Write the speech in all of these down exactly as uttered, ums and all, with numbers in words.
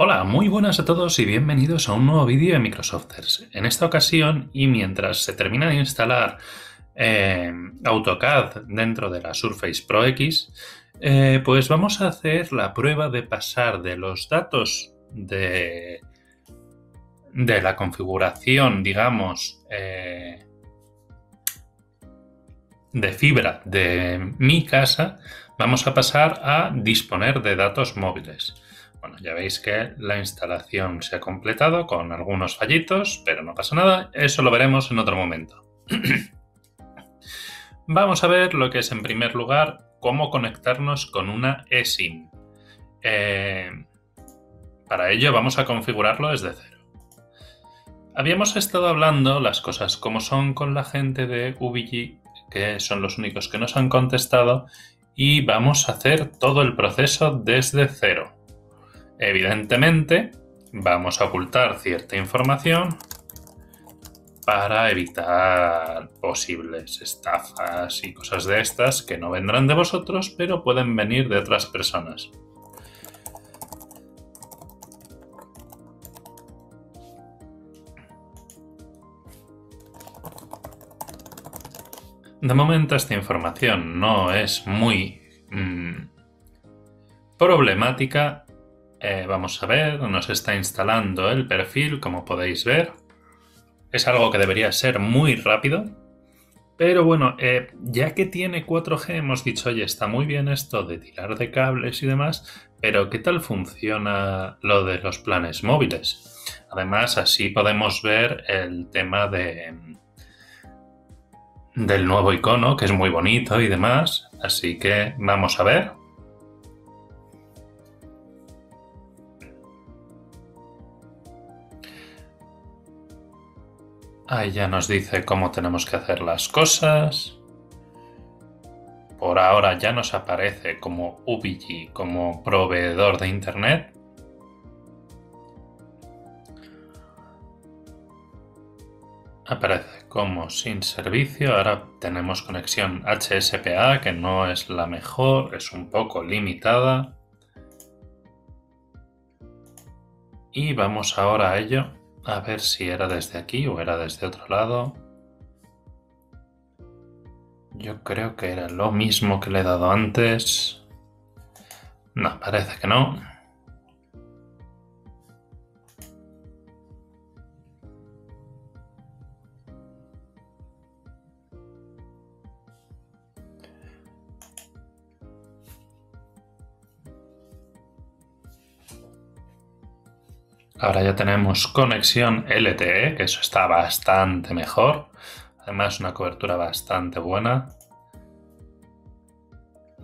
Hola, muy buenas a todos y bienvenidos a un nuevo vídeo de Microsofters. En esta ocasión, y mientras se termina de instalar eh, AutoCAD dentro de la Surface Pro X, eh, pues vamos a hacer la prueba de pasar de los datos de, de la configuración, digamos, eh, de fibra de mi casa, vamos a pasar a disponer de datos móviles. Bueno, ya veis que la instalación se ha completado con algunos fallitos, pero no pasa nada, eso lo veremos en otro momento. Vamos a ver lo que es, en primer lugar, cómo conectarnos con una eSIM. Eh, para ello vamos a configurarlo desde cero. Habíamos estado hablando las cosas como son con la gente de Ubigi, que son los únicos que nos han contestado, y vamos a hacer todo el proceso desde cero. Evidentemente, vamos a ocultar cierta información para evitar posibles estafas y cosas de estas que no vendrán de vosotros, pero pueden venir de otras personas. De momento, esta información no es muy mmm, problemática. Eh, vamos a ver, nos está instalando el perfil, como podéis ver. Es algo que debería ser muy rápido. Pero bueno, eh, ya que tiene cuatro G hemos dicho, oye, está muy bien esto de tirar de cables y demás, pero ¿qué tal funciona lo de los planes móviles? Además, así podemos ver el tema de, del nuevo icono, que es muy bonito y demás. Así que vamos a ver. Ahí ya nos dice cómo tenemos que hacer las cosas. Por ahora ya nos aparece como Ubigi, como proveedor de internet. Aparece como sin servicio. Ahora tenemos conexión H S P A, que no es la mejor, es un poco limitada. Y vamos ahora a ello. A ver si era desde aquí o era desde otro lado. Yo creo que era lo mismo que le he dado antes. No, parece que no. Ahora ya tenemos conexión L T E, que eso está bastante mejor. Además, una cobertura bastante buena.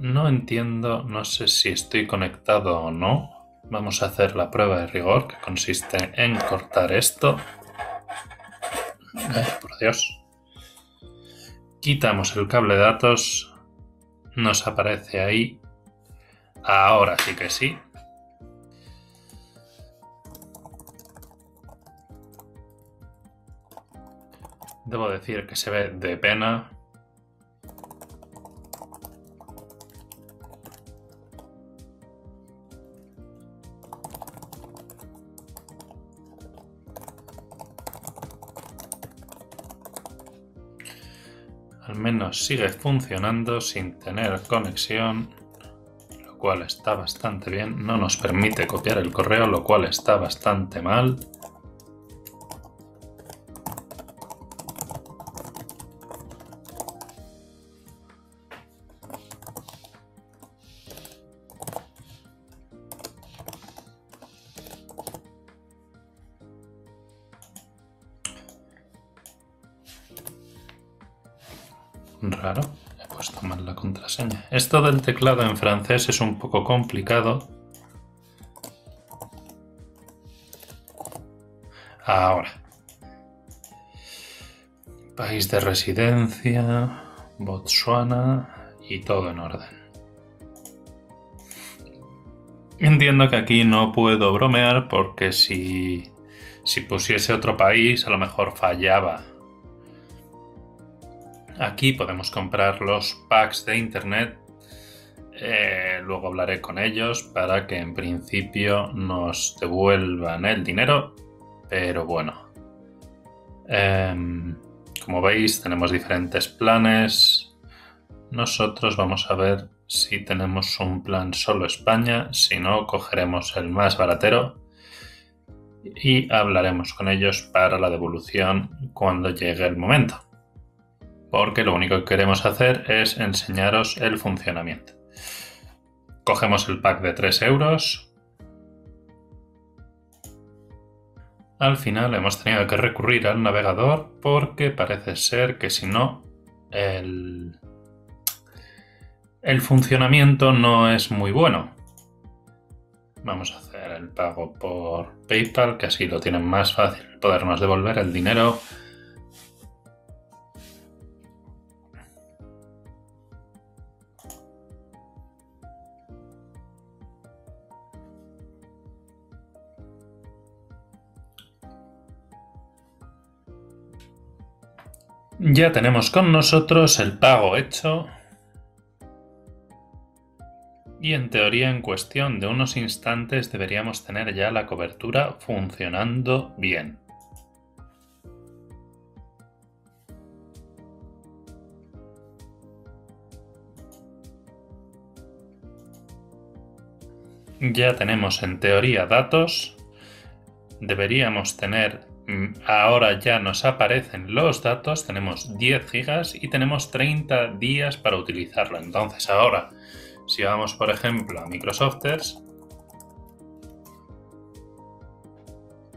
No entiendo, no sé si estoy conectado o no. Vamos a hacer la prueba de rigor, que consiste en cortar esto. Ay, por Dios. Quitamos el cable de datos. Nos aparece ahí. Ahora sí que sí. Debo decir que se ve de pena. Al menos sigue funcionando sin tener conexión, lo cual está bastante bien. No nos permite copiar el correo, lo cual está bastante mal. Raro, he puesto mal la contraseña. Esto del teclado en francés es un poco complicado. Ahora. País de residencia, Botsuana y todo en orden. Entiendo que aquí no puedo bromear porque si, si pusiese otro país a lo mejor fallaba. Aquí podemos comprar los packs de internet Eh, luego hablaré con ellos para que en principio nos devuelvan el dinero, pero bueno. Eh, como veis, tenemos diferentes planes. Nosotros vamos a ver si tenemos un plan solo España, si no, cogeremos el más baratero y hablaremos con ellos para la devolución cuando llegue el momento. Porque lo único que queremos hacer es enseñaros el funcionamiento. Cogemos el pack de tres euros. Al final hemos tenido que recurrir al navegador porque parece ser que si no el, el funcionamiento no es muy bueno. Vamos a hacer el pago por PayPal, que así lo tienen más fácil podernos devolver el dinero. Ya tenemos con nosotros el pago hecho y en teoría en cuestión de unos instantes deberíamos tener ya la cobertura funcionando bien. Ya tenemos en teoría datos, deberíamos tener... Ahora ya nos aparecen los datos, tenemos diez gigas y tenemos treinta días para utilizarlo. Entonces ahora, si vamos por ejemplo a Microsofters,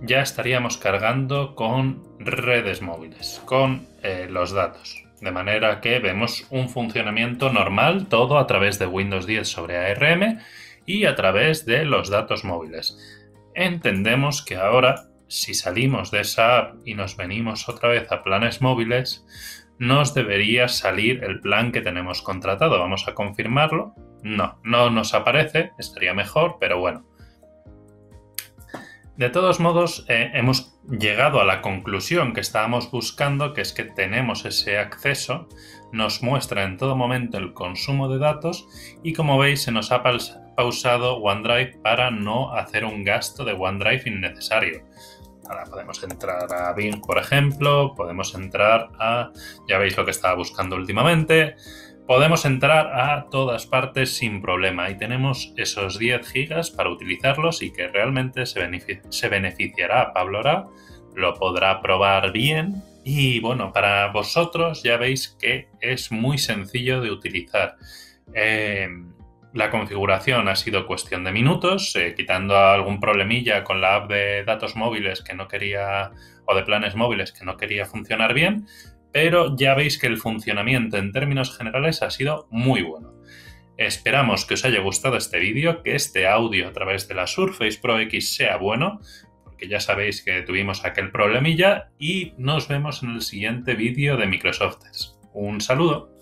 ya estaríamos cargando con redes móviles, con eh, los datos. De manera que vemos un funcionamiento normal, todo a través de Windows diez sobre A R M y a través de los datos móviles. Entendemos que ahora... Si salimos de esa app y nos venimos otra vez a planes móviles, nos debería salir el plan que tenemos contratado. Vamos a confirmarlo. No, no nos aparece, estaría mejor, pero bueno. De todos modos, eh, hemos llegado a la conclusión que estábamos buscando, que es que tenemos ese acceso, nos muestra en todo momento el consumo de datos y como veis se nos ha pausado OneDrive para no hacer un gasto de OneDrive innecesario. Ahora podemos entrar a Bing, por ejemplo, podemos entrar a... ya veis lo que estaba buscando últimamente. Podemos entrar a todas partes sin problema y tenemos esos diez gigas para utilizarlos y que realmente se, benefici- se beneficiará Pablo Ará, lo podrá probar bien y bueno, para vosotros ya veis que es muy sencillo de utilizar. Eh, la configuración ha sido cuestión de minutos, eh, quitando algún problemilla con la app de datos móviles que no quería o de planes móviles que no quería funcionar bien. Pero ya veis que el funcionamiento en términos generales ha sido muy bueno. Esperamos que os haya gustado este vídeo, que este audio a través de la Surface Pro X sea bueno, porque ya sabéis que tuvimos aquel problemilla y nos vemos en el siguiente vídeo de Microsofters. Un saludo.